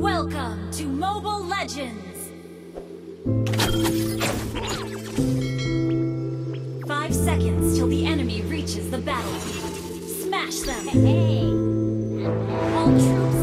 Welcome to Mobile Legends! 5 seconds till the enemy reaches the battlefield. Smash them! Hey. All troops